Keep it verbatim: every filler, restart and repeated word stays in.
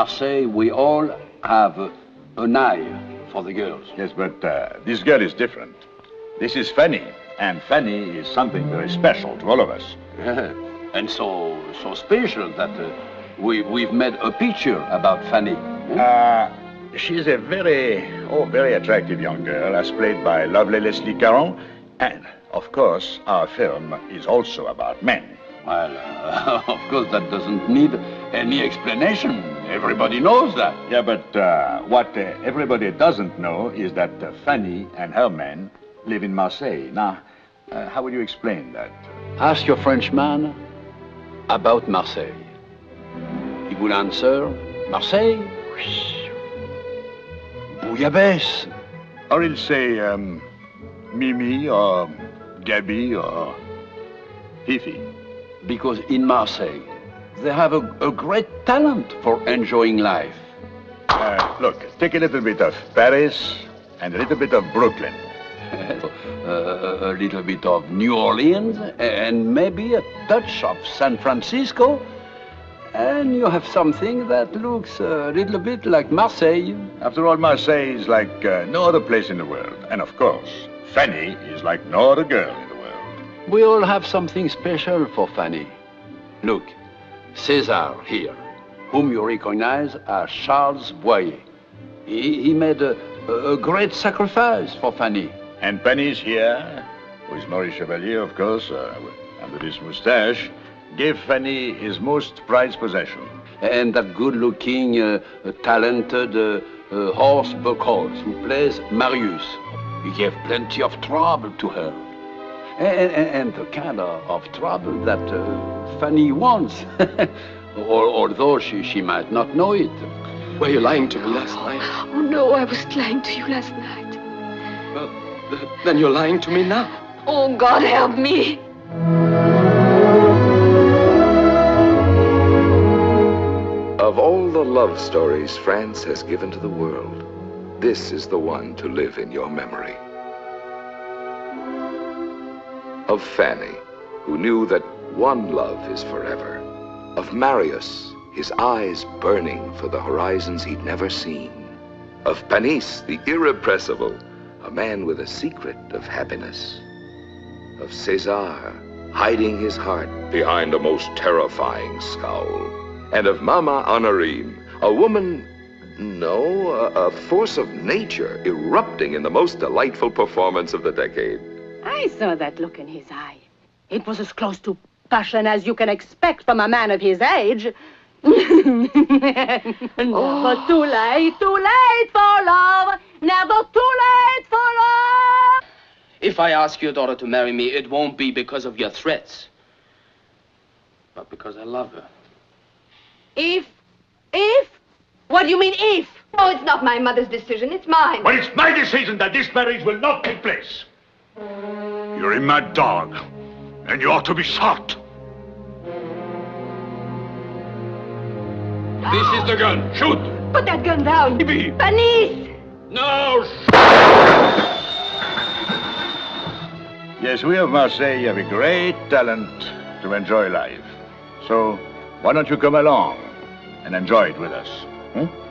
Marseille, we all have an eye for the girls. Yes, but uh, this girl is different. This is Fanny, and Fanny is something very special to all of us. And so, so special that uh, we, we've made a picture about Fanny. Hmm? Uh, She's a very, oh, very attractive young girl, as played by lovely Leslie Caron. And, of course, our film is also about men. Well, uh, of course, that doesn't need any explanation. Everybody knows that. Yeah, but uh, what uh, everybody doesn't know is that uh, Fanny and her men live in Marseille. Now, uh, how would you explain that? Ask your Frenchman about Marseille. He will answer, Marseille? Bouillabaisse. Or he'll say, um, Mimi, or Gabi, or Fifi. Because in Marseille, they have a, a great talent for enjoying life. Uh, look, take a little bit of Paris and a little bit of Brooklyn. uh, a little bit of New Orleans, and maybe a touch of San Francisco. And you have something that looks a little bit like Marseille. After all, Marseille is like uh, no other place in the world. And of course, Fanny is like no other girl in the world. We all have something special for Fanny. Look, Cesar here, whom you recognize as Charles Boyer. He, he made a, a great sacrifice for Fanny. And Panisse here, with Maurice Chevalier, of course, uh, under this moustache, gave Fanny his most prized possession. And that good-looking, uh, talented uh, uh, Horst Buchholz, who plays Marius. He gave plenty of trouble to her. And, and, and the kind of, of trouble that uh, Fanny wants, or, although she, she might not know it. Were you lying to me last night? Oh, no, I was lying to you last night. Well, th then you're lying to me now. Oh, God, help me. Of all the love stories France has given to the world, this is the one to live in your memory. Of Fanny, who knew that one love is forever. Of Marius, his eyes burning for the horizons he'd never seen. Of Panisse, the irrepressible, a man with a secret of happiness. Of Cesar, hiding his heart behind a most terrifying scowl. And of Mama Honorine, a woman, no, a, a force of nature erupting in the most delightful performance of the decade. I saw that look in his eye. It was as close to passion as you can expect from a man of his age. Never too late, too late for love. Never too late for love. If I ask your daughter to marry me, it won't be because of your threats, but because I love her. If, if? What do you mean, if? No, it's not my mother's decision, it's mine. Well, it's my decision that this marriage will not take place. You're a mad dog, and you ought to be shot. This is the gun. Shoot! Put that gun down. Maybe. Panisse! No! Yes, we of Marseille have a great talent to enjoy life. So, why don't you come along and enjoy it with us? Hmm?